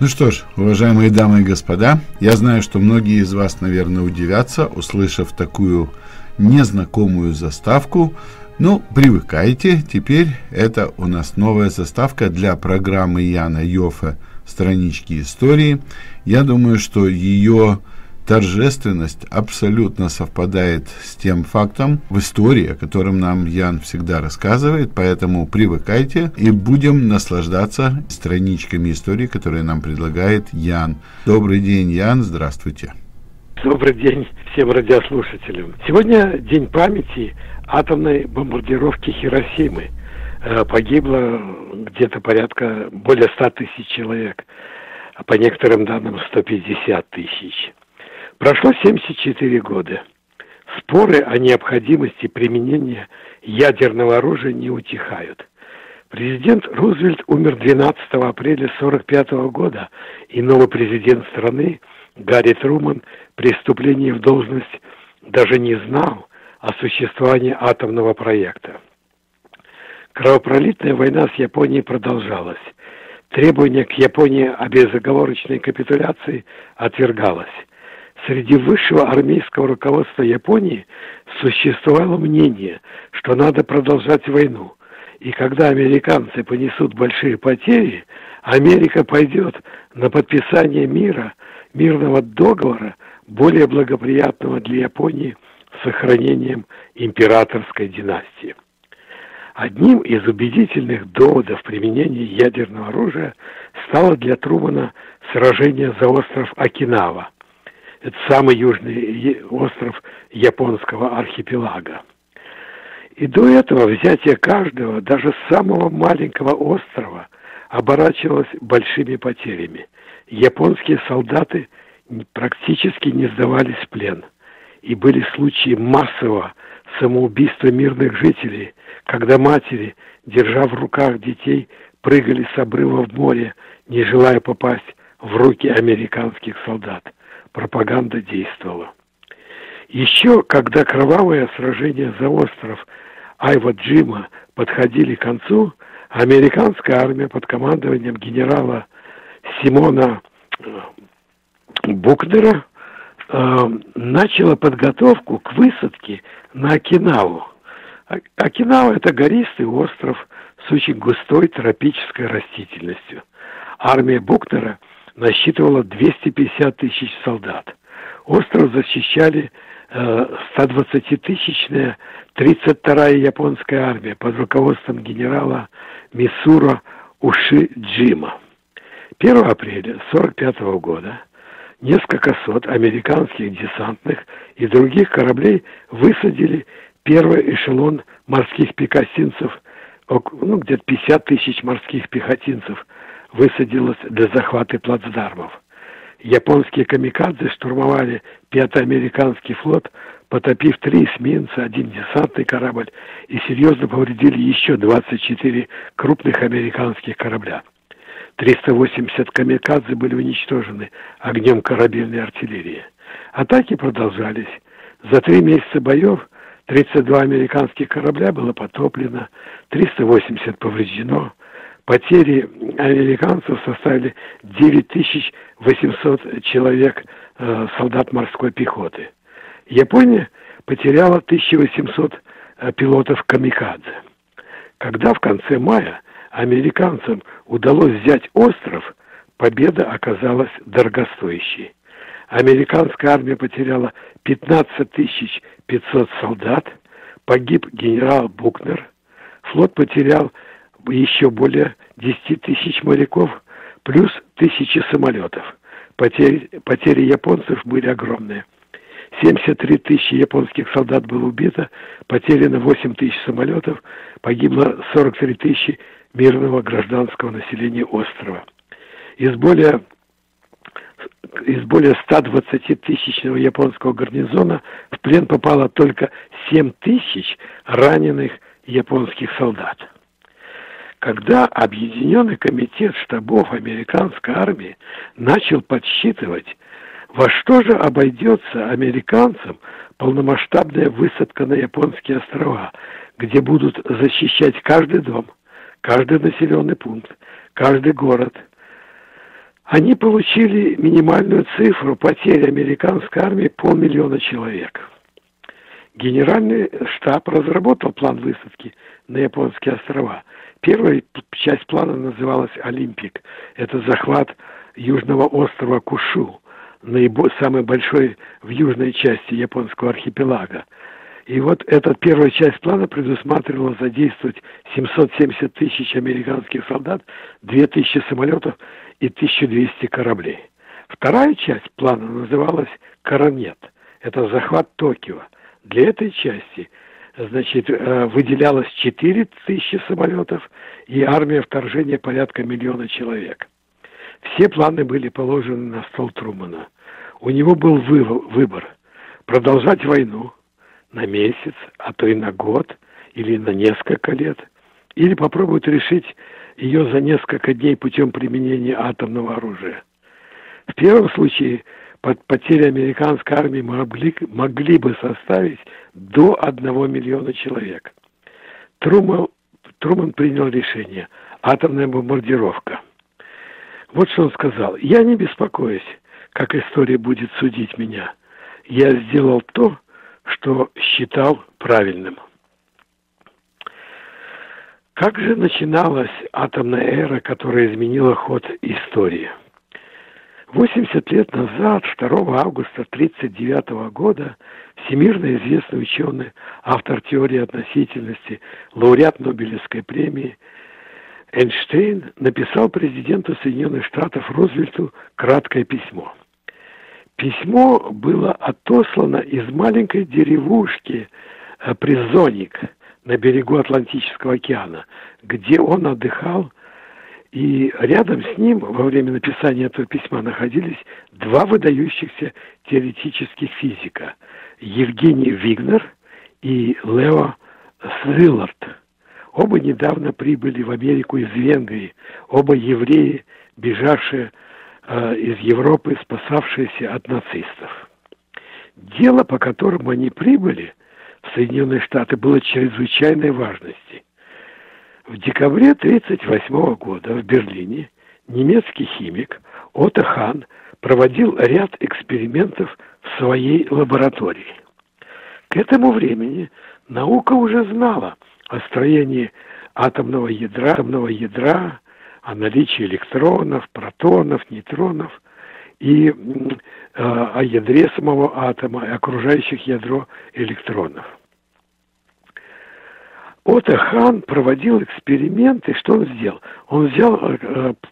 Ну что ж, уважаемые дамы и господа, я знаю, что многие из вас, наверное, удивятся, услышав такую незнакомую заставку. Ну, привыкайте, теперь это у нас новая заставка для программы Яна Йоффе «Странички истории». Я думаю, что ее торжественность абсолютно совпадает с тем фактом в истории, о котором нам Ян всегда рассказывает, поэтому привыкайте и будем наслаждаться страничками истории, которые нам предлагает Ян. Добрый день, Ян, здравствуйте. Добрый день всем радиослушателям. Сегодня день памяти атомной бомбардировки Хиросимы. Погибло где-то порядка более 100 тысяч человек, а по некоторым данным 150 тысяч. Прошло 74 года. Споры о необходимости применения ядерного оружия не утихают. Президент Рузвельт умер 12 апреля 1945 года, и новый президент страны Гарри Трумэн при вступлении в должность даже не знал о существовании атомного проекта. Кровопролитная война с Японией продолжалась. Требование к Японии о безоговорочной капитуляции отвергалось. Среди высшего армейского руководства Японии существовало мнение, что надо продолжать войну. И когда американцы понесут большие потери, Америка пойдет на подписание мирного договора, более благоприятного для Японии, с сохранением императорской династии. Одним из убедительных доводов применения ядерного оружия стало для Трумэна сражение за остров Окинава. Это самый южный остров японского архипелага. И до этого взятие каждого, даже самого маленького острова, оборачивалось большими потерями. Японские солдаты практически не сдавались в плен. И были случаи массового самоубийства мирных жителей, когда матери, держа в руках детей, прыгали с обрыва в море, не желая попасть в руки американских солдат. Пропаганда действовала. Еще когда кровавые сражения за остров Иводзима подходили к концу, американская армия под командованием генерала Симона Бакнера начала подготовку к высадке на Окинаву. Окинава – это гористый остров с очень густой тропической растительностью. Армия Бакнера насчитывала 250 тысяч солдат. Остров защищали 120-тысячная 32-я японская армия под руководством генерала Мицуру Усидзима. 1 апреля 1945 года несколько сот американских десантных и других кораблей высадили первый эшелон морских пехотинцев, где-то 50 тысяч морских пехотинцев высадилось для захвата плацдармов. Японские камикадзе штурмовали 5-й американский флот, потопив 3 эсминца, 1 десантный корабль и серьезно повредили еще 24 крупных американских корабля. 380 камикадзе были уничтожены огнем корабельной артиллерии. Атаки продолжались. За 3 месяца боев 32 американских корабля было потоплено, 380 повреждено. Потери американцев составили 9800 человек, солдат морской пехоты. Япония потеряла 1800 пилотов камикадзе. Когда в конце мая американцам удалось взять остров, победа оказалась дорогостоящей. Американская армия потеряла 15500 солдат, погиб генерал Бакнер, флот потерял еще более 10 тысяч моряков, плюс тысячи самолетов. Потери японцев были огромные. 73 тысячи японских солдат было убито, потеряно 8 тысяч самолетов, погибло 43 тысячи мирного гражданского населения острова. Из более 120-тысячного японского гарнизона в плен попало только 7 тысяч раненых японских солдат. Когда Объединенный комитет штабов американской армии начал подсчитывать, во что же обойдется американцам полномасштабная высадка на японские острова, где будут защищать каждый дом, каждый населенный пункт, каждый город, Они получили минимальную цифру потери американской армии полмиллиона человек. Генеральный штаб разработал план высадки на японские острова. Первая часть плана называлась «Олимпик». Это захват южного острова Кушу, самый большой в южной части японского архипелага. И вот эта первая часть плана предусматривала задействовать 770 тысяч американских солдат, 2000 самолетов и 1200 кораблей. Вторая часть плана называлась «Коронет». Это захват Токио. Для этой части, значит, выделялось 4000 самолетов и армия вторжения порядка миллиона человек. Все планы были положены на стол Трумэна. У него был выбор – продолжать войну на месяц, а то и на год или на несколько лет, или попробовать решить ее за несколько дней путем применения атомного оружия. В первом случае потери американской армии могли бы составить до 1 миллиона человек. Трумэн принял решение – атомная бомбардировка. Вот что он сказал. «Я не беспокоюсь, как история будет судить меня. Я сделал то, что считал правильным». Как же начиналась атомная эра, которая изменила ход истории? 80 лет назад, 2 августа 1939 года, всемирно известный ученый, автор теории относительности, лауреат Нобелевской премии Эйнштейн написал президенту Соединенных Штатов Рузвельту краткое письмо. Письмо было отослано из маленькой деревушки Призоник на берегу Атлантического океана, где он отдыхал, и рядом с ним во время написания этого письма находились два выдающихся теоретических физика – Евгений Вигнер и Лео Силард. Оба недавно прибыли в Америку из Венгрии, оба евреи, бежавшие из Европы, спасавшиеся от нацистов. Дело, по которому они прибыли в Соединенные Штаты, было чрезвычайной важности. В декабре 1938 года в Берлине немецкий химик Отто Хан проводил ряд экспериментов в своей лаборатории. К этому времени наука уже знала о строении атомного ядра, о наличии электронов, протонов, нейтронов и о ядре самого атома и окружающих ядро электронов. Отто Хан проводил эксперименты. Что он сделал? Он взял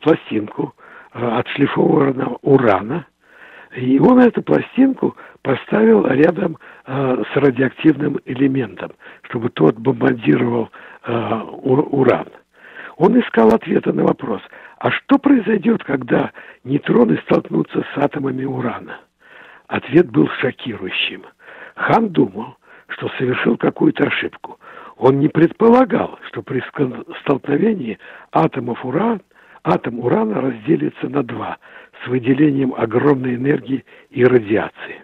пластинку отшлифованного урана, и он эту пластинку поставил рядом с радиоактивным элементом, чтобы тот бомбардировал уран. Он искал ответа на вопрос, а что произойдет, когда нейтроны столкнутся с атомами урана? Ответ был шокирующим. Хан думал, что совершил какую-то ошибку. Он не предполагал, что при столкновении атом урана разделится на два, с выделением огромной энергии и радиации.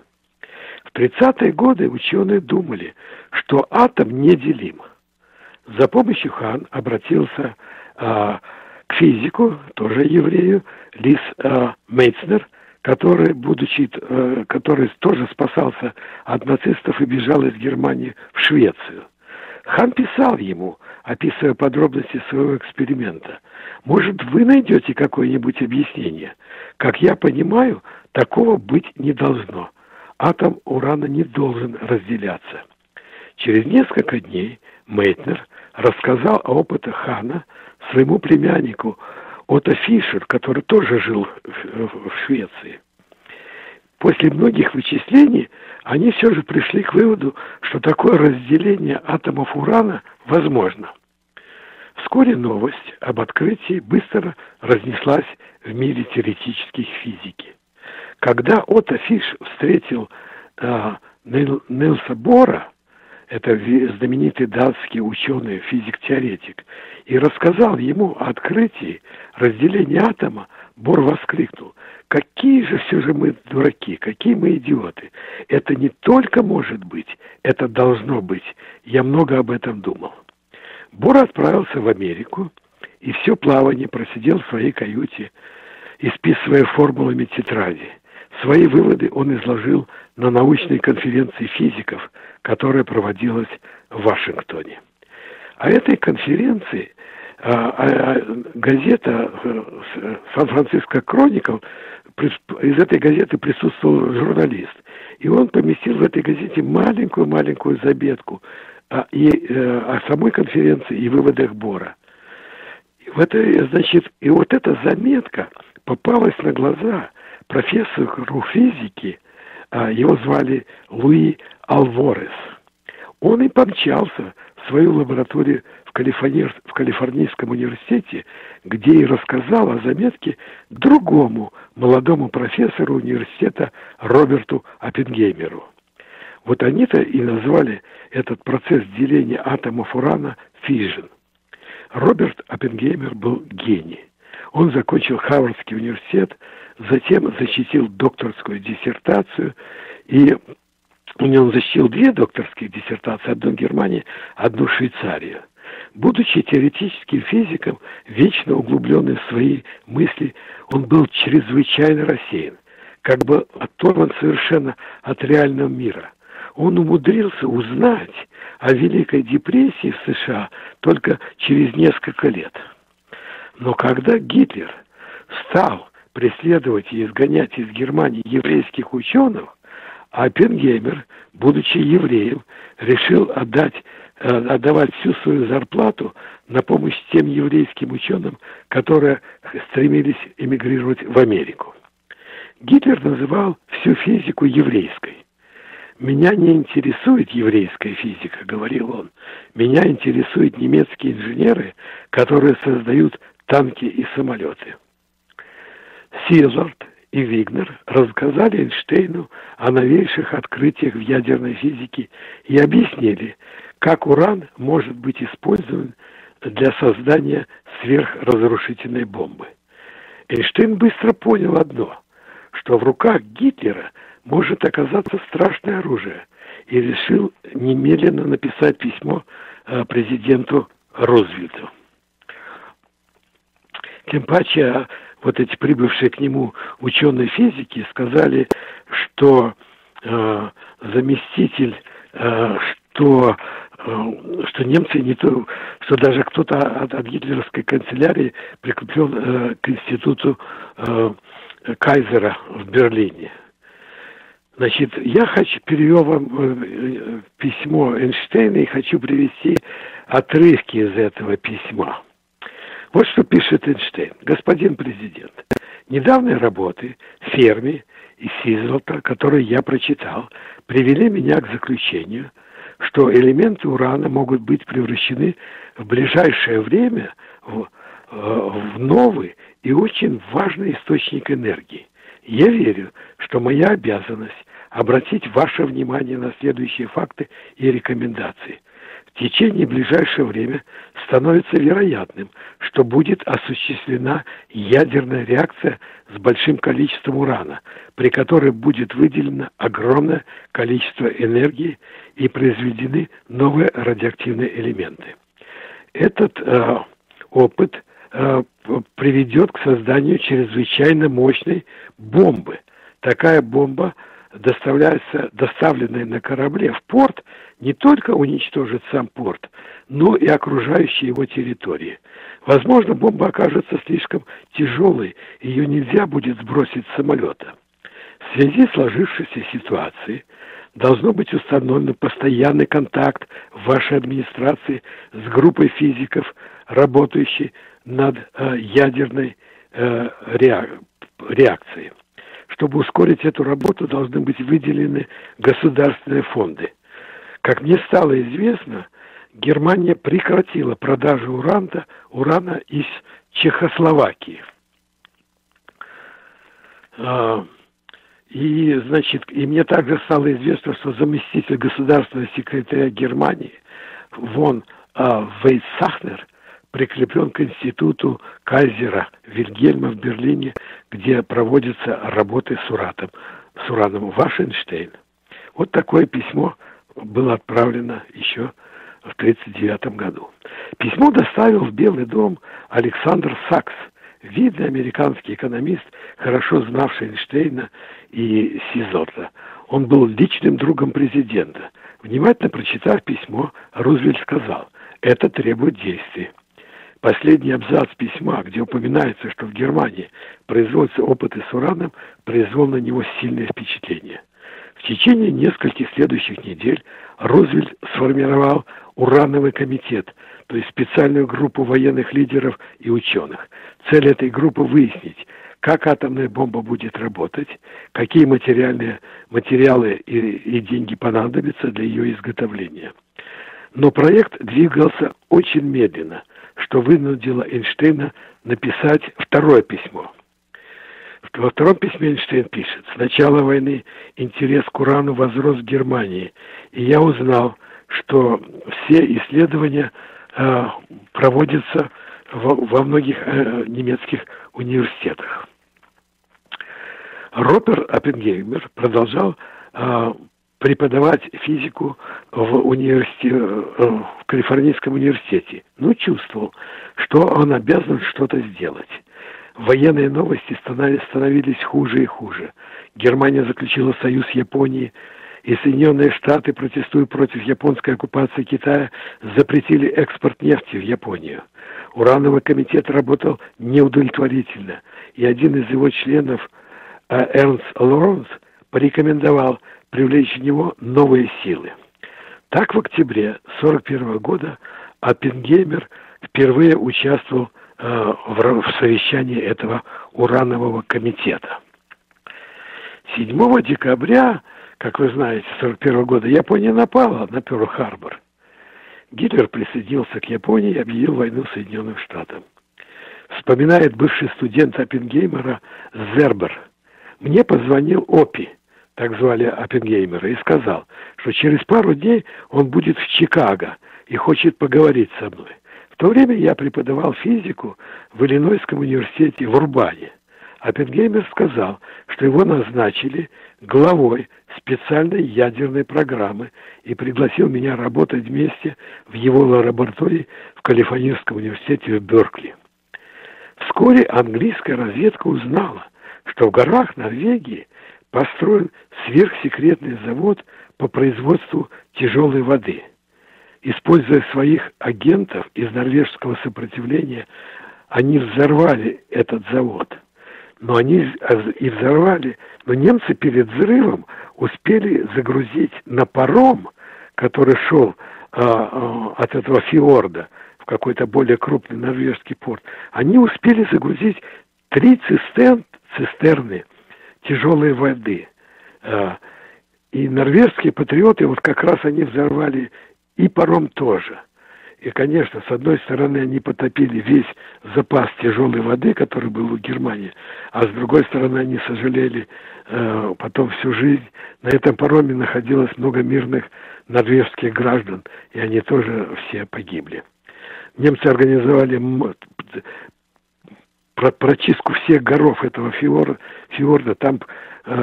В 30-е годы ученые думали, что атом неделим. За помощью Хан обратился к физику, тоже еврею, Лис Мейцнер, который тоже спасался от нацистов и бежал из Германии в Швецию. Хан писал ему, описывая подробности своего эксперимента: «Может, вы найдете какое-нибудь объяснение? Как я понимаю, такого быть не должно. Атом урана не должен разделяться». Через несколько дней Мейтнер рассказал о опытах Хана своему племяннику Отто Фриш, который тоже жил в Швеции. После многих вычислений они все же пришли к выводу, что такое разделение атомов урана возможно. Вскоре новость об открытии быстро разнеслась в мире теоретических физики. Когда Отто Фриш встретил Нильса Бора, это знаменитый датский ученый, физик-теоретик, и рассказал ему о открытии разделения атома, Бор воскликнул: «Какие же все же мы дураки, какие мы идиоты! Это не только может быть, это должно быть. Я много об этом думал». Бор отправился в Америку и все плавание просидел в своей каюте. исписывая формулами тетради. Свои выводы он изложил на научной конференции физиков, которая проводилась в Вашингтоне. О этой конференции газета «Сан-Франциско Кроникл», из этой газеты присутствовал журналист, и он поместил в этой газете маленькую-маленькую забедку о самой конференции и выводах Бора. И вот эта заметка попалась на глаза профессору физики, его звали Луи Алворес. Он и помчался в свою лабораторию в Калифорнийском университете, где и рассказал о заметке другому молодому профессору университета Роберту Оппенгеймеру. Вот они-то и назвали этот процесс деления атомов урана «фижн». Роберт Оппенгеймер был гений. Он закончил Ховардский университет, затем защитил докторскую диссертацию, и он защитил две докторские диссертации, одну в Германии, одну в Швейцарии. Будучи теоретическим физиком, вечно углубленным в свои мысли, он был чрезвычайно рассеян, как бы оторван совершенно от реального мира. Он умудрился узнать о Великой депрессии в США только через несколько лет. Но когда Гитлер стал преследовать и изгонять из Германии еврейских ученых, Оппенгеймер, будучи евреем, решил отдавать всю свою зарплату на помощь тем еврейским ученым, которые стремились эмигрировать в Америку. Гитлер называл всю физику еврейской. «Меня не интересует еврейская физика», — говорил он. «Меня интересуют немецкие инженеры, которые создают танки и самолеты». Силард и Вигнер рассказали Эйнштейну о новейших открытиях в ядерной физике и объяснили, как уран может быть использован для создания сверхразрушительной бомбы. Эйнштейн быстро понял одно, что в руках Гитлера может оказаться страшное оружие, и решил немедленно написать письмо президенту Рузвельту. Тем паче, вот эти прибывшие к нему ученые физики сказали, что что немцы не то, что даже кто-то от гитлеровской канцелярии прикреплен к институту Кайзера в Берлине. Значит, я перевел вам письмо Эйнштейна и хочу привести отрывки из этого письма. Вот что пишет Эйнштейн. «Господин президент, недавние работы Ферми и Сизлота, которые я прочитал, привели меня к заключению, что элементы урана могут быть превращены в ближайшее время в новый и очень важный источник энергии. Я верю, что моя обязанность обратить ваше внимание на следующие факты и рекомендации. В течение ближайшего времени становится вероятным, что будет осуществлена ядерная реакция с большим количеством урана, при которой будет выделено огромное количество энергии и произведены новые радиоактивные элементы. Этот опыт приведет к созданию чрезвычайно мощной бомбы. Такая бомба, доставленная на корабле в порт, не только уничтожит сам порт, но и окружающие его территории. Возможно, бомба окажется слишком тяжелой, ее нельзя будет сбросить с самолета. В связи с сложившейся ситуацией должно быть установлен постоянный контакт вашей администрации с группой физиков, работающей над ядерной реакцией. Чтобы ускорить эту работу, должны быть выделены государственные фонды. Как мне стало известно, Германия прекратила продажу урана из Чехословакии. И мне также стало известно, что заместитель государственного секретаря Германии фон Вейцахнер прикреплен к институту Кайзера Вильгельма в Берлине, где проводятся работы с ураном. Ваш Эйнштейн». Вот такое письмо было отправлено еще в 1939 году. Письмо доставил в Белый дом Александр Сакс, видный американский экономист, хорошо знавший Эйнштейна и Сизота. Он был личным другом президента. Внимательно прочитав письмо, Рузвельт сказал: «Это требует действий». Последний абзац письма, где упоминается, что в Германии производятся опыты с ураном, произвел на него сильное впечатление. В течение нескольких следующих недель Рузвельт сформировал урановый комитет, то есть специальную группу военных лидеров и ученых. Цель этой группы — выяснить, как атомная бомба будет работать, какие материалы и деньги понадобятся для ее изготовления. Но проект двигался очень медленно, что вынудило Эйнштейна написать второе письмо. Во втором письме Эйнштейн пишет: «С начала войны интерес к урану возрос в Германии, и я узнал, что все исследования проводятся во многих немецких университетах». Роберт Оппенгеймер продолжал преподавать физику в Калифорнийском университете, но чувствовал, что он обязан что-то сделать. Военные новости становились хуже и хуже. Германия заключила союз с Японией, и Соединенные Штаты, протестуя против японской оккупации Китая, запретили экспорт нефти в Японию. Урановый комитет работал неудовлетворительно, и один из его членов, Эрнст Лоренс, порекомендовал привлечь в него новые силы. Так, в октябре 1941 года Оппенгеймер впервые участвовал в совещании этого уранового комитета. 7 декабря, как вы знаете, 1941 года Япония напала на Перл-Харбор. Гитлер присоединился к Японии и объявил войну Соединенным Штатам. Вспоминает бывший студент Оппенгеймера Зербер. «Мне позвонил Оппи», так звали Оппенгеймера, и сказал, что через пару дней он будет в Чикаго и хочет поговорить со мной. В то время я преподавал физику в Иллинойском университете в Урбане. Оппенгеймер сказал, что его назначили главой специальной ядерной программы и пригласил меня работать вместе в его лаборатории в Калифорнийском университете в Беркли. Вскоре английская разведка узнала, что в горах Норвегии построен сверхсекретный завод по производству тяжелой воды. Используя своих агентов из норвежского сопротивления, они взорвали этот завод. Но немцы перед взрывом успели загрузить на паром, который шел от этого фьорда в какой-то более крупный норвежский порт, они успели загрузить 3 цистерны тяжелой воды. И норвежские патриоты, вот как раз они взорвали и паром тоже. И, конечно, с одной стороны, они потопили весь запас тяжелой воды, который был у Германии, а с другой стороны, они сожалели потом всю жизнь. На этом пароме находилось много мирных норвежских граждан, и они тоже все погибли. Немцы организовали прочистку всех горов этого фьорда, там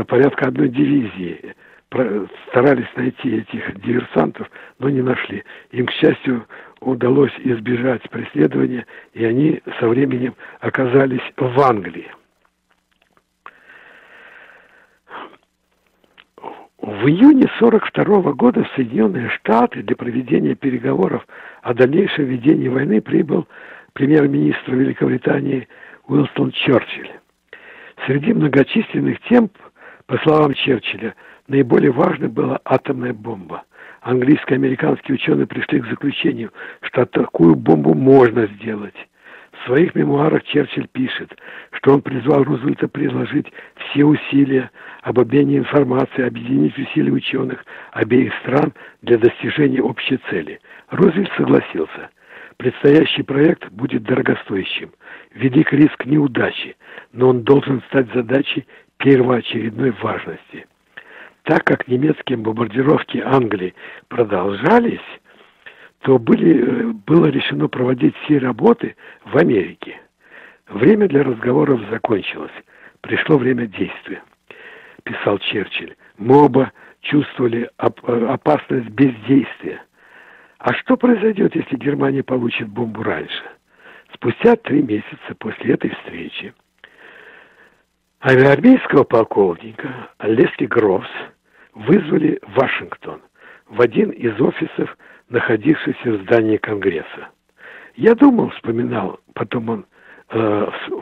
порядка одной дивизии. Старались найти этих диверсантов, но не нашли. Им, к счастью, удалось избежать преследования, и они со временем оказались в Англии. В июне 1942 года в Соединенные Штаты для проведения переговоров о дальнейшем ведении войны прибыл премьер-министр Великобритании Уинстон Черчилль. Среди многочисленных тем, по словам Черчилля, наиболее важной была атомная бомба. Английские и американские ученые пришли к заключению, что такую бомбу можно сделать. В своих мемуарах Черчилль пишет, что он призвал Рузвельта приложить все усилия об обмене информацией, объединить усилия ученых обеих стран для достижения общей цели. Рузвельт согласился. Предстоящий проект будет дорогостоящим. Велик риск неудачи, но он должен стать задачей первоочередной важности. Так как немецкие бомбардировки Англии продолжались, то было решено проводить все работы в Америке. Время для разговоров закончилось. Пришло время действия, писал Черчилль. Мы оба чувствовали опасность бездействия. А что произойдет, если Германия получит бомбу раньше? Спустя 3 месяца после этой встречи армейского полковника Лесли Гровс вызвали в Вашингтон, в один из офисов, находившийся в здании Конгресса. Я думал, вспоминал потом он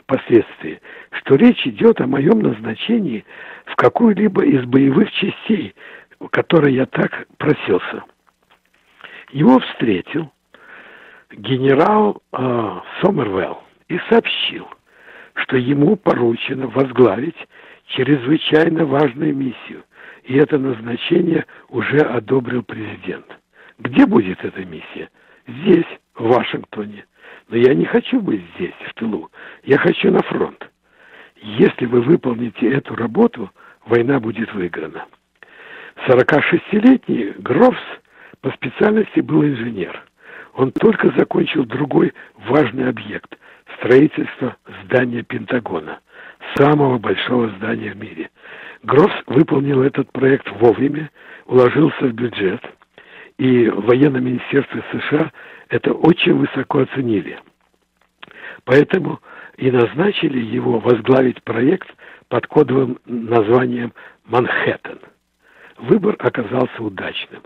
впоследствии, что речь идет о моем назначении в какую-либо из боевых частей, в которой я так просился. Его встретил генерал Сомервелл и сообщил, что ему поручено возглавить чрезвычайно важную миссию, и это назначение уже одобрил президент. Где будет эта миссия? Здесь, в Вашингтоне. Но я не хочу быть здесь, в тылу. Я хочу на фронт. Если вы выполните эту работу, война будет выиграна. 46-летний Гровс по специальности был инженер. Он только закончил другой важный объект – строительство здания Пентагона, самого большого здания в мире. Гровс выполнил этот проект вовремя, уложился в бюджет, и в военном министерстве США это очень высоко оценили. Поэтому и назначили его возглавить проект под кодовым названием «Манхэттен». Выбор оказался удачным.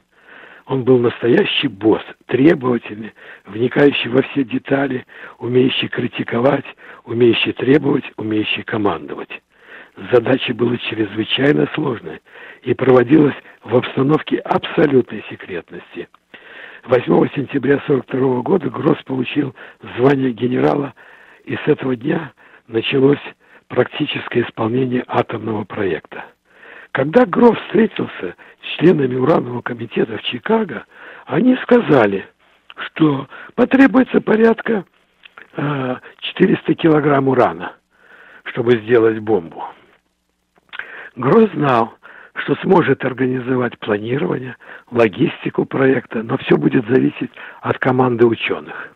Он был настоящий босс, требовательный, вникающий во все детали, умеющий критиковать, умеющий требовать, умеющий командовать. Задача была чрезвычайно сложной и проводилась в обстановке абсолютной секретности. 8 сентября 1942 года Гросс получил звание генерала, и с этого дня началось практическое исполнение атомного проекта. Когда Гросс встретился с членами Уранового комитета в Чикаго, они сказали, что потребуется порядка 400 килограмм урана, чтобы сделать бомбу. Гросс знал, что сможет организовать планирование, логистику проекта, но все будет зависеть от команды ученых.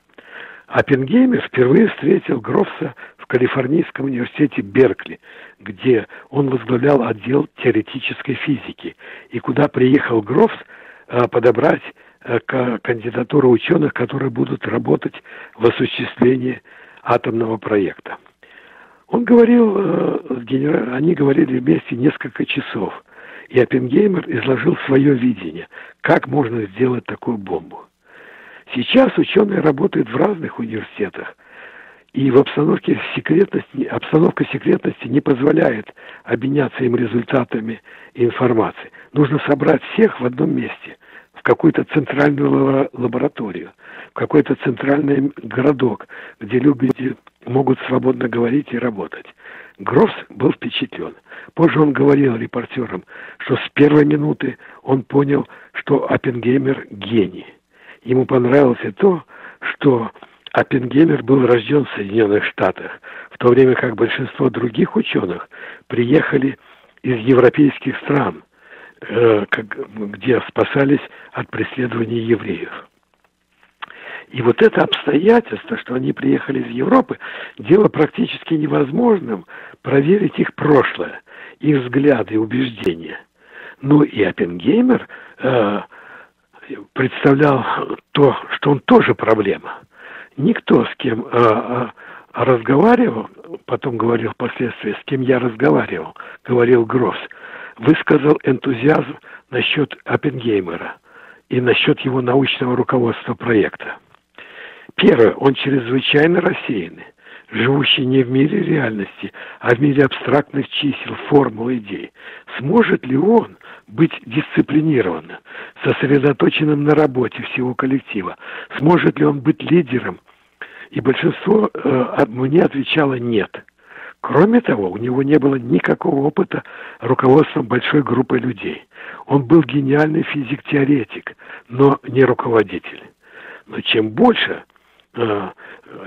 Оппенгеймер впервые встретил Гровса в Калифорнийском университете Беркли, где он возглавлял отдел теоретической физики, и куда приехал Гровс подобрать кандидатуру ученых, которые будут работать в осуществлении атомного проекта. Он говорил, они говорили вместе несколько часов, и Оппенгеймер изложил свое видение, как можно сделать такую бомбу. Сейчас ученые работают в разных университетах, и в обстановке секретности, обстановка секретности не позволяет обменяться им результатами и информацией. Нужно собрать всех в одном месте, в какую-то центральную лабораторию, в какой-то центральный городок, где люди могут свободно говорить и работать. Гросс был впечатлен. Позже он говорил репортерам, что с первой минуты он понял, что Оппенгеймер гений. Ему понравилось и то, что Оппенгеймер был рожден в Соединенных Штатах, в то время как большинство других ученых приехали из европейских стран, где спасались от преследования евреев. И вот это обстоятельство, что они приехали из Европы, делало практически невозможным проверить их прошлое, их взгляды и убеждения. Ну и Оппенгеймер представлял то, что он тоже проблема. Никто, с кем разговаривал, потом говорил впоследствии, с кем я разговаривал, говорил Гросс, высказал энтузиазм насчет Оппенгеймера и насчет его научного руководства проекта. Первое, он чрезвычайно рассеянный, живущий не в мире реальности, а в мире абстрактных чисел, формул, идей. Сможет ли он быть дисциплинированным, сосредоточенным на работе всего коллектива? Сможет ли он быть лидером? И большинство мне отвечало «нет». Кроме того, у него не было никакого опыта руководством большой группой людей. Он был гениальный физик-теоретик, но не руководитель. Но чем больше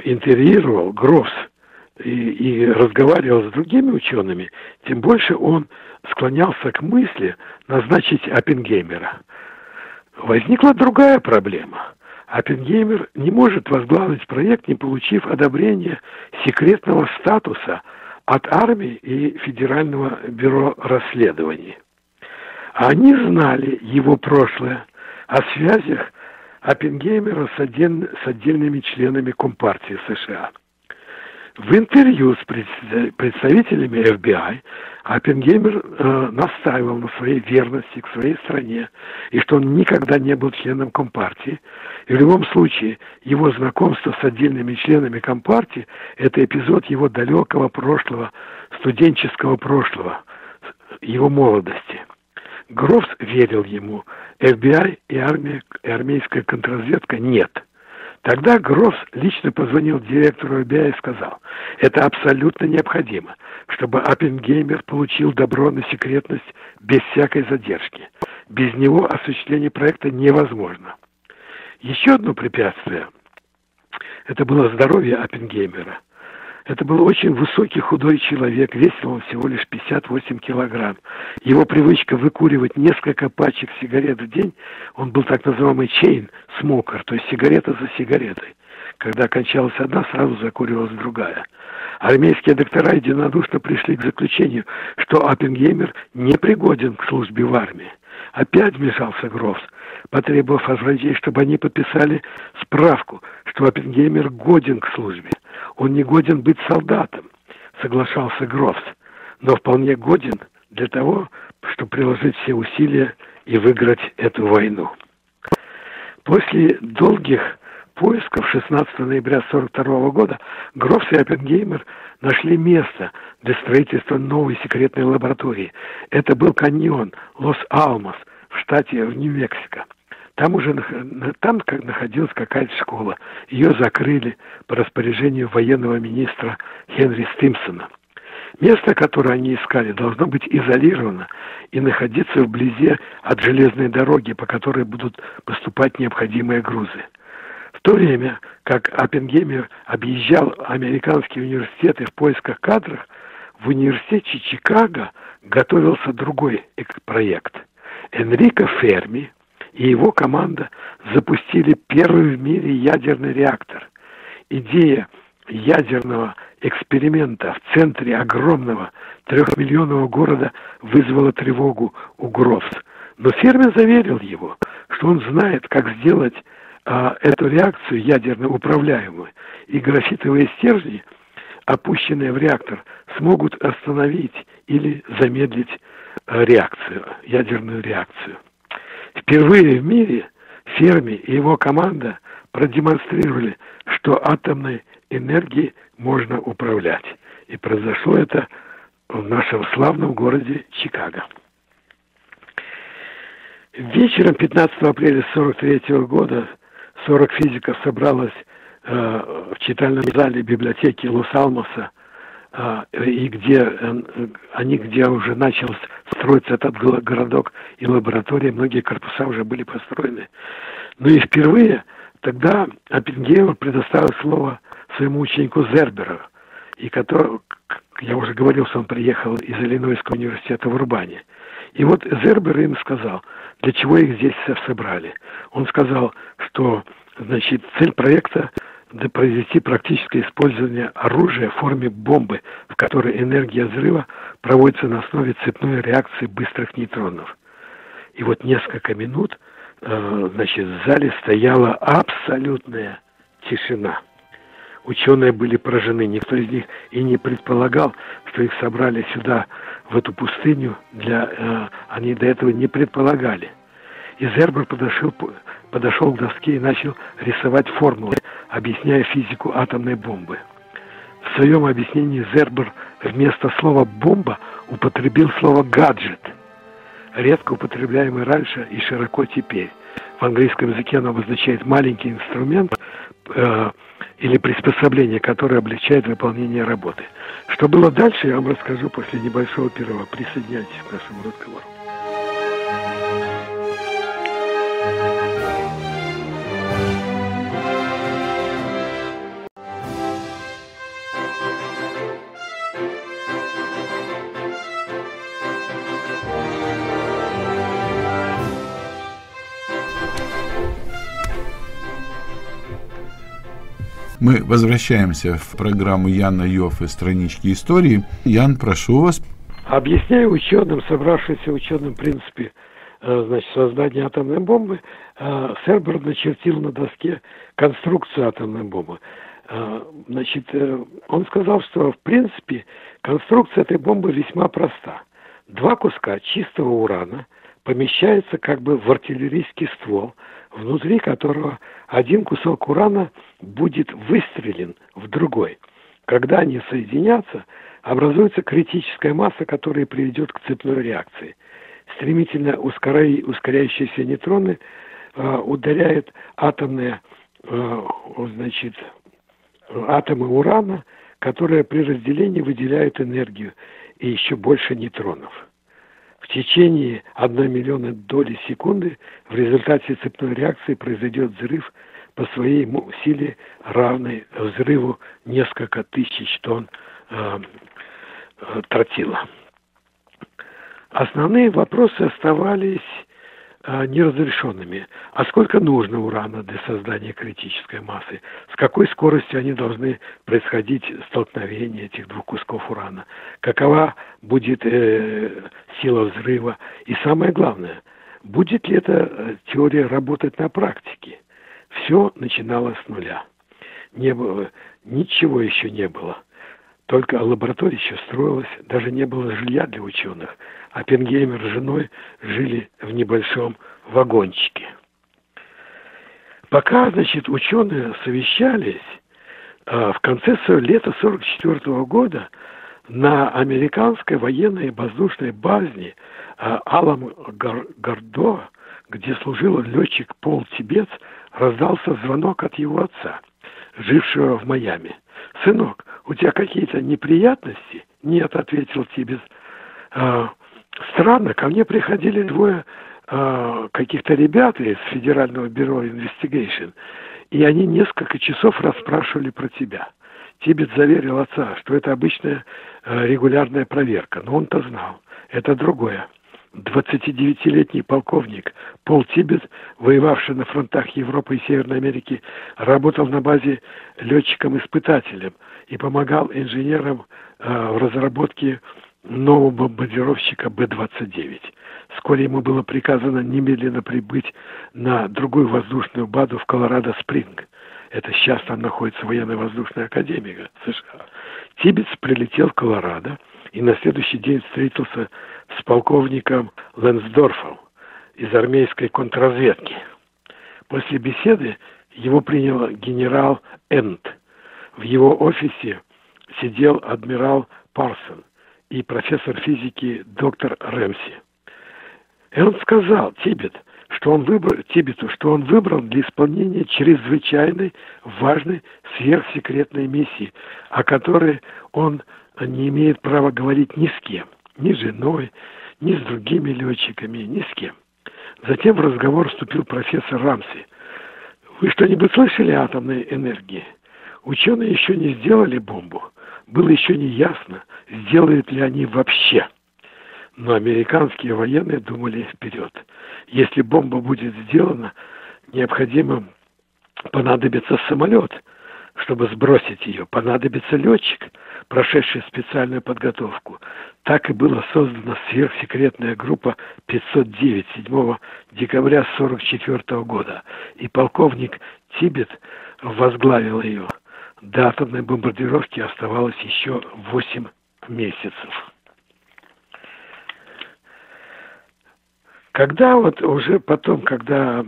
интервьюировал Гросс и разговаривал с другими учеными, тем больше он склонялся к мысли назначить Оппенгеймера. Возникла другая проблема. Оппенгеймер не может возглавить проект, не получив одобрения секретного статуса от армии и Федерального бюро расследований. Они знали его прошлое, о связях Оппенгеймера с отдельными членами Компартии США. В интервью с представителями FBI Оппенгеймер настаивал на своей верности к своей стране и что он никогда не был членом Компартии. И в любом случае его знакомство с отдельными членами Компартии – это эпизод его далекого прошлого, студенческого прошлого, его молодости. Грофс верил ему, FBI и армейская контрразведка – нет. Тогда Грофс лично позвонил директору ФБР и сказал, это абсолютно необходимо, чтобы Оппенгеймер получил добро на секретность без всякой задержки. Без него осуществление проекта невозможно. Еще одно препятствие – это было здоровье Оппенгеймера. Это был очень высокий худой человек, весил он всего лишь 58 килограмм. Его привычка выкуривать несколько пачек сигарет в день, он был так называемый чейн-смокер, то есть сигарета за сигаретой. Когда кончалась одна, сразу закуривалась другая. Армейские доктора единодушно пришли к заключению, что Оппенгеймер не пригоден к службе в армии. Опять вмешался Грофс, потребовав от врачей, чтобы они подписали справку, что Оппенгеймер годен к службе. Он не годен быть солдатом, соглашался Грофс, но вполне годен для того, чтобы приложить все усилия и выиграть эту войну. После долгих поисков 16 ноября 1942 года Грофс и Оппенгеймер нашли место для строительства новой секретной лаборатории. Это был каньон Лос-Алмос в штате Нью-Мексико. Там находилась какая-то школа. Ее закрыли по распоряжению военного министра Хенри Стимсона. Место, которое они искали, должно быть изолировано и находиться вблизи от железной дороги, по которой будут поступать необходимые грузы. В то время, как Оппенгеймер объезжал американские университеты в поисках кадров, в университете Чикаго готовился другой проект. Энрико Ферми и его команда запустили первый в мире ядерный реактор. Идея ядерного эксперимента в центре огромного 3-миллионного города вызвала тревогу у Грофса. Но Ферми заверил его, что он знает, как сделать эту реакцию ядерно управляемую, и графитовые стержни, опущенные в реактор, смогут остановить или замедлить реакцию, ядерную реакцию. Впервые в мире Ферми и его команда продемонстрировали, что атомной энергией можно управлять. И произошло это в нашем славном городе Чикаго. Вечером 15 апреля 1943 года 40 физиков собралось в читальном зале библиотеки Лос-Алмоса, где уже начал строиться этот городок и лаборатория, многие корпуса уже были построены. Ну и впервые тогда Оппенгеймер предоставил слово своему ученику Зерберу, и который, я уже говорил, что он приехал из Иллинойского университета в Урбане. И вот Зербер им сказал, для чего их здесь собрали. Он сказал, что, значит, цель проекта – произвести практическое использование оружия в форме бомбы, в которой энергия взрыва проводится на основе цепной реакции быстрых нейтронов. И вот несколько минут, значит, в зале стояла абсолютная тишина. Ученые были поражены, никто из них и не предполагал, что их собрали сюда, в эту пустыню, они до этого не предполагали. И Зербер подошел к доске и начал рисовать формулы, объясняя физику атомной бомбы. В своем объяснении Зербер вместо слова «бомба» употребил слово «гаджет», редко употребляемый раньше и широко теперь. В английском языке оно обозначает маленький инструмент или приспособление, которое облегчает выполнение работы. Что было дальше, я вам расскажу после небольшого перерыва. Присоединяйтесь к нашему разговору. Мы возвращаемся в программу Яна Йоффе «Странички истории». Ян, прошу вас. Объясняю ученым, собравшимся ученым, в принципе, значит, создания атомной бомбы, Зербер начертил на доске конструкцию атомной бомбы. Значит, он сказал, что в принципе конструкция этой бомбы весьма проста. Два куска чистого урана помещается как бы в артиллерийский ствол, внутри которого один кусок урана будет выстрелен в другой. Когда они соединятся, образуется критическая масса, которая приведет к цепной реакции. Стремительно ускоряющиеся нейтроны ударяют атомные, значит, атомы урана, которые при разделении выделяют энергию и еще больше нейтронов. В течение 1 миллиона доли секунды в результате цепной реакции произойдет взрыв по своей силе, равной взрыву несколько тысяч тонн тротила. Основные вопросы оставались неразрешенными. А сколько нужно урана для создания критической массы? С какой скоростью они должны происходить столкновения этих двух кусков урана? Какова будет сила взрыва? И самое главное, будет ли эта теория работать на практике? Все начиналось с нуля. Не было, ничего еще не было. Только лаборатория еще строилась, даже не было жилья для ученых. Оппенгеймер с женой жили в небольшом вагончике. Пока, значит, ученые совещались, в конце лета 1944 года на американской военной воздушной базе Алам-Гордо, где служил летчик Пол Тиббетс, раздался звонок от его отца, жившего в Майами. «Сынок, у тебя какие-то неприятности?» «Нет», — ответил Тиббетс. «Странно, ко мне приходили двое каких-то ребят из Федерального бюро Investigation, и они несколько часов расспрашивали про тебя». Тиббетс заверил отца, что это обычная регулярная проверка, но он-то знал, это другое. 29-летний полковник Пол Тиббетс, воевавший на фронтах Европы и Северной Америки, работал на базе летчиком-испытателем и помогал инженерам в разработке нового бомбардировщика Б-29. Вскоре ему было приказано немедленно прибыть на другую воздушную базу в Колорадо-Спринг. Это сейчас там находится военно-воздушная академия США. Тиббетс прилетел в Колорадо и на следующий день встретился с полковником Лэнсдорфом из армейской контрразведки. После беседы его принял генерал Энд. В его офисе сидел адмирал Парсон и профессор физики доктор Рэмси. Энд сказал Тиббетсу, что он выбрал для исполнения чрезвычайной, важной, сверхсекретной миссии, о которой он не имеет права говорить ни с кем, ни с женой, ни с другими летчиками, ни с кем. Затем в разговор вступил профессор Рамси. «Вы что-нибудь слышали о атомной энергии? Ученые еще не сделали бомбу. Было еще не ясно, сделают ли они вообще. Но американские военные думали вперед. Если бомба будет сделана, необходимо понадобится самолет, чтобы сбросить ее, понадобится летчик, прошедший специальную подготовку. Так и была создана сверхсекретная группа 509 7 декабря 1944 года, и полковник Тиббетс возглавил ее. До атомной бомбардировки оставалось еще 8 месяцев. Когда вот уже потом, когда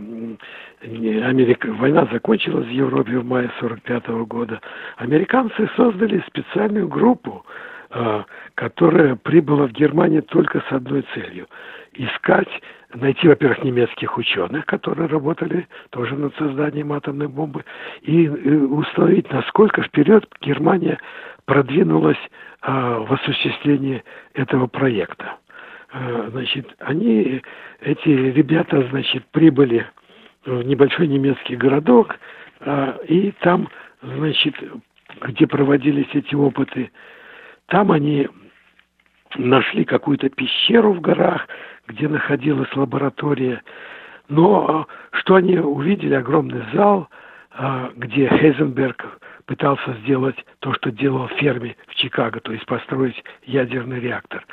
война закончилась в Европе в мае 1945 года, американцы создали специальную группу, которая прибыла в Германию только с одной целью – найти, во-первых, немецких ученых, которые работали тоже над созданием атомной бомбы, и установить, насколько вперед Германия продвинулась в осуществлении этого проекта. Значит, эти ребята, значит, прибыли в небольшой немецкий городок, и там, значит, где проводились эти опыты, там они нашли какую-то пещеру в горах, где находилась лаборатория. Но что они увидели? Огромный зал, где Гейзенберг пытался сделать то, что делал Ферми в Чикаго, то есть построить ядерный реактор.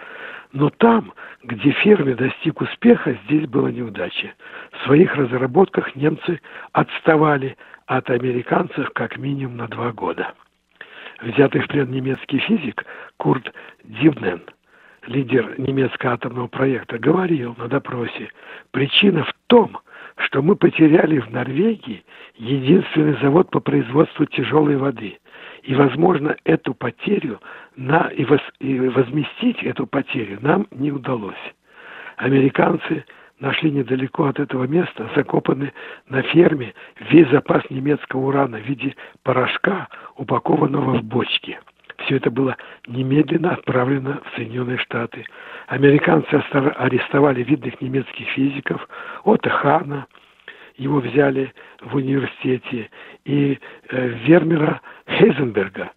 Но там, где Ферми достиг успеха, здесь была неудача. В своих разработках немцы отставали от американцев как минимум на 2 года. Взятый в плен немецкий физик Курт Дивнен, лидер немецкого атомного проекта, говорил на допросе: «Причина в том, что мы потеряли в Норвегии единственный завод по производству тяжелой воды. И, возможно, возместить эту потерю нам не удалось. Американцы нашли недалеко от этого места, закопанный на ферме, весь запас немецкого урана в виде порошка, упакованного в бочки. Все это было немедленно отправлено в Соединенные Штаты. Американцы арестовали видных немецких физиков, Отто Хана, его взяли в университете, и Вернера Гейзенберга,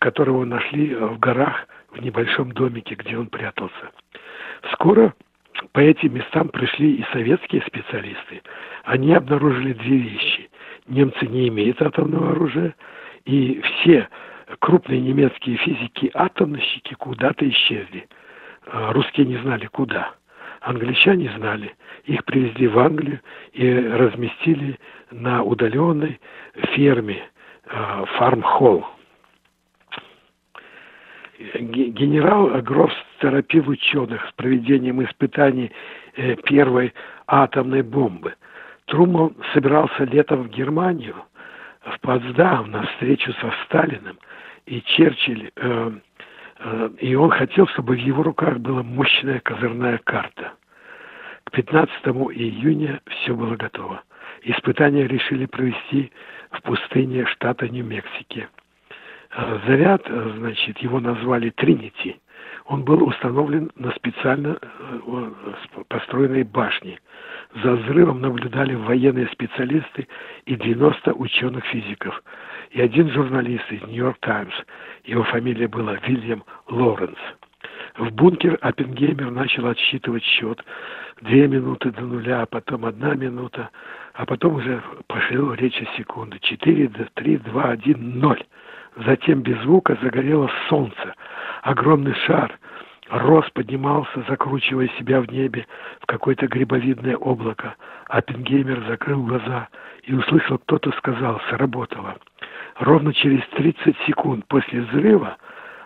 которого нашли в горах в небольшом домике, где он прятался. Скоро по этим местам пришли и советские специалисты. Они обнаружили 2 вещи. Немцы не имеют атомного оружия, и все крупные немецкие физики-атомщики куда-то исчезли. Русские не знали, куда. Англичане знали. Их привезли в Англию и разместили на удаленной ферме Фармхолл. Генерал Гроф торопил ученых с проведением испытаний первой атомной бомбы. Трумэн собирался летом в Германию, в Потсдам, на встречу со Сталиным, и Черчилль, и он хотел, чтобы в его руках была мощная козырная карта. К 15 июня все было готово. Испытания решили провести в пустыне штата Нью-Мексико. Заряд, его назвали «Тринити». Он был установлен на специально построенной башне. За взрывом наблюдали военные специалисты и 90 ученых-физиков. И один журналист из «Нью-Йорк Таймс», его фамилия была Вильям Лоренс. В бункер Оппенгеймер начал отсчитывать счет. 2 минуты до нуля, а потом 1 минута, а потом уже пошла речь о секунды. 4, 3, 2, 1, 0. Затем без звука загорело солнце. Огромный шар рос, поднимался, закручивая себя в небе в какое-то грибовидное облако. Оппенгеймер закрыл глаза и услышал, кто-то сказал: «Сработало». Ровно через 30 секунд после взрыва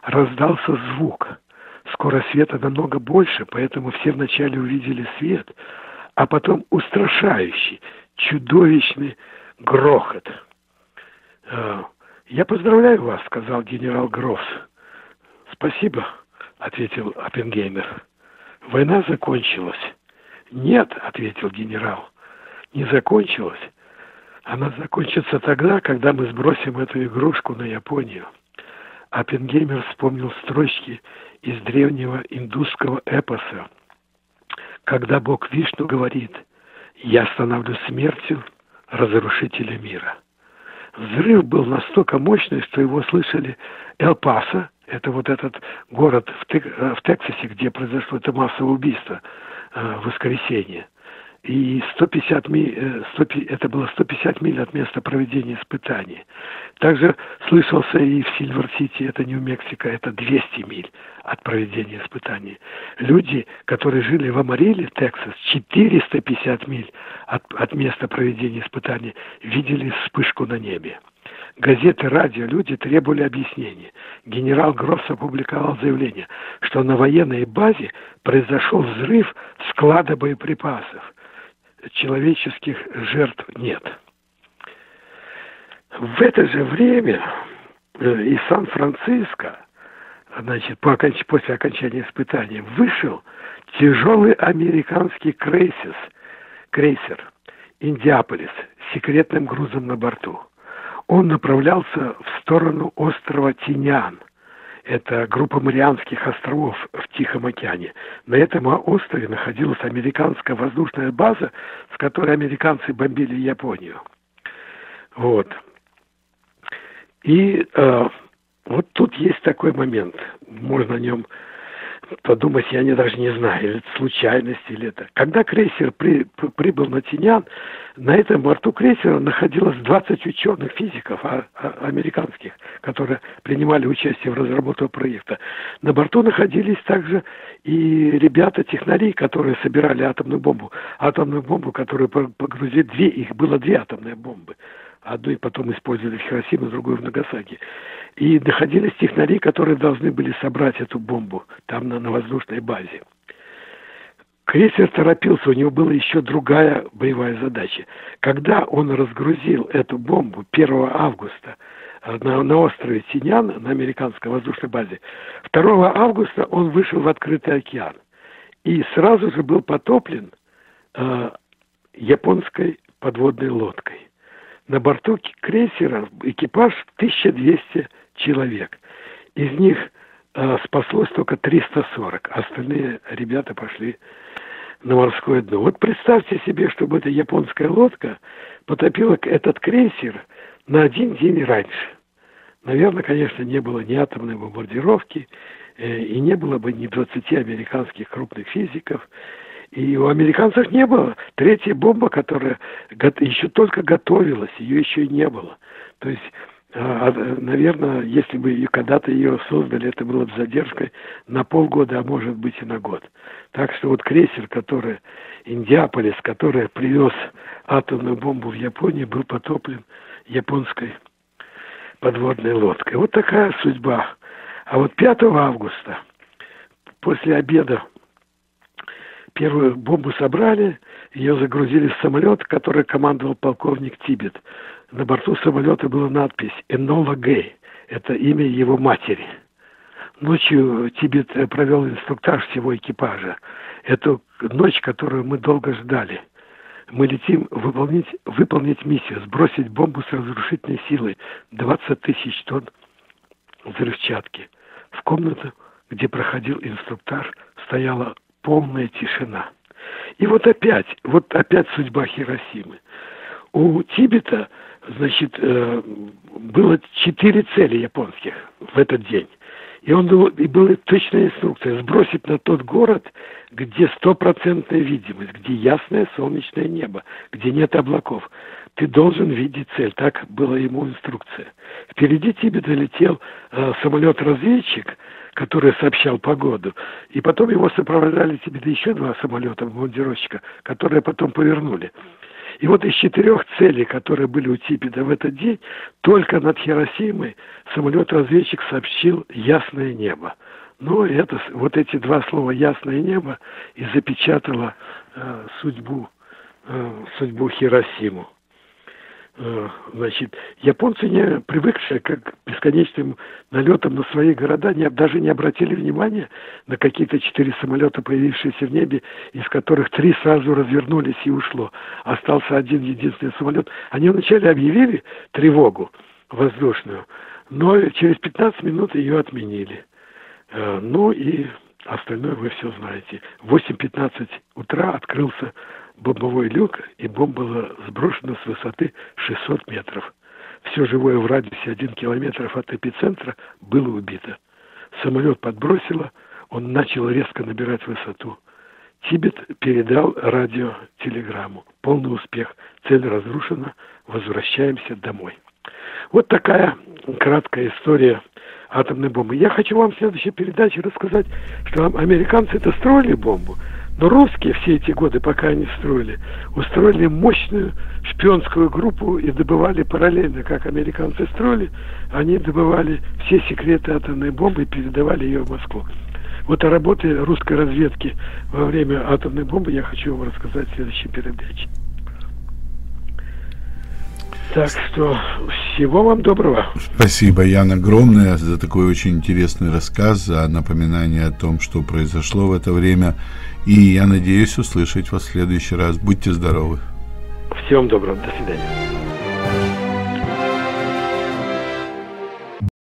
раздался звук. Скорость света намного больше, поэтому все вначале увидели свет, а потом устрашающий, чудовищный грохот. «Я поздравляю вас», — сказал генерал Грофс. «Спасибо», — ответил Оппенгеймер. «Война закончилась». «Нет», — ответил генерал, — «не закончилась. Она закончится тогда, когда мы сбросим эту игрушку на Японию». Оппенгеймер вспомнил строчки из древнего индусского эпоса, когда бог Вишну говорит: «Я становлюсь смертью, разрушителя мира». Взрыв был настолько мощный, что его слышали Эль-Пасо, это вот этот город в Тексасе, где произошло это массовое убийство в воскресенье. И это было 150 миль от места проведения испытаний. Также слышался и в Сильвер-Сити, это Нью-Мексико, это 200 миль от проведения испытаний. Люди, которые жили в Амариле, Тексас, 450 миль от места проведения испытаний, видели вспышку на небе. Газеты, радио, люди требовали объяснений. Генерал Грофс опубликовал заявление, что на военной базе произошел взрыв склада боеприпасов. Человеческих жертв нет. В это же время из Сан-Франциско, после окончания испытаний, вышел тяжелый американский крейсер «Индиаполис» с секретным грузом на борту. Он направлялся в сторону острова Тиниан. Это группа Марианских островов в Тихом океане. На этом острове находилась американская воздушная база, с которой американцы бомбили Японию. Вот. И вот тут есть такой момент, можно о нем подумать я даже не знаю, или это случайность, или это. Когда крейсер прибыл на Тиниан, на этом борту крейсера находилось 20 ученых физиков американских, которые принимали участие в разработке проекта. На борту находились также и ребята-технари, которые собирали атомную бомбу, которую погрузили две, их было две атомные бомбы. Одну и потом использовали в Хиросиме, другую в Нагасаки. И находились технари, которые должны были собрать эту бомбу там на воздушной базе. Крейсер торопился, у него была еще другая боевая задача. Когда он разгрузил эту бомбу 1 августа на острове Тиниан, на американской воздушной базе, 2 августа он вышел в открытый океан. И сразу же был потоплен японской подводной лодкой. На борту крейсера экипаж 1200 человек. Из них спаслось только 340. Остальные ребята пошли на морское дно. Вот представьте себе, чтобы эта японская лодка потопила этот крейсер на один день раньше. Наверное, конечно, не было ни атомной бомбардировки, и не было бы ни 20 американских крупных физиков. И у американцев не было. Третья бомба, которая еще только готовилась, ее еще и не было. То есть, наверное, если бы когда-то ее создали, это было бы задержкой на полгода, а может быть и на год. Так что вот крейсер, который Индиаполис, который привез атомную бомбу в Японию, был потоплен японской подводной лодкой. Вот такая судьба. А вот 5 августа, после обеда, первую бомбу собрали, ее загрузили в самолет, который командовал полковник Тиббетс. На борту самолета была надпись «Энола Гей». Это имя его матери. Ночью Тиббетс провел инструктаж всего экипажа. Эту ночь, которую мы долго ждали. Мы летим выполнить миссию, сбросить бомбу с разрушительной силой. 20 тысяч тонн взрывчатки. В комнату, где проходил инструктаж, стояла полная тишина. И вот опять судьба Хиросимы. У Тиббетса, значит, было 4 цели японских в этот день. И была точная инструкция сбросить на тот город, где 100% видимость, где ясное солнечное небо, где нет облаков. Ты должен видеть цель. Так была ему инструкция. Впереди Тиббетса летел самолет-разведчик, который сообщал погоду. И потом его сопровождали Тиббетса еще 2 самолета бомбардировщика, которые потом повернули. И вот из 4 целей, которые были у Тиббетса в этот день, только над Хиросимой самолет-разведчик сообщил «ясное небо». Но это, вот эти 2 слова «ясное небо» и запечатало судьбу Хиросиму. Значит, японцы, не привыкшие к бесконечным налетам на свои города, даже не обратили внимания на какие-то 4 самолета, появившиеся в небе, из которых 3 сразу развернулись и ушло. Остался один единственный самолет. Они вначале объявили тревогу воздушную, но через 15 минут ее отменили. Ну и остальное вы все знаете. В 8:15 утра открылся бомбовой люк, и бомба была сброшена с высоты 600 метров. Все живое в радиусе 1 километр от эпицентра было убито. Самолет подбросило, он начал резко набирать высоту. Тиббетс передал радиотелеграмму. Полный успех. Цель разрушена. Возвращаемся домой. Вот такая краткая история атомной бомбы. Я хочу вам в следующей передаче рассказать, что американцы-то строили бомбу, но русские все эти годы, пока они строили, устроили мощную шпионскую группу и добывали параллельно, как американцы строили, они добывали все секреты атомной бомбы и передавали ее в Москву. Вот о работе русской разведки во время атомной бомбы я хочу вам рассказать в следующей передаче. Так что всего вам доброго. Спасибо, Ян, огромное за такой очень интересный рассказ, за напоминание о том, что произошло в это время. И я надеюсь услышать вас в следующий раз. Будьте здоровы. Всем доброго. До свидания.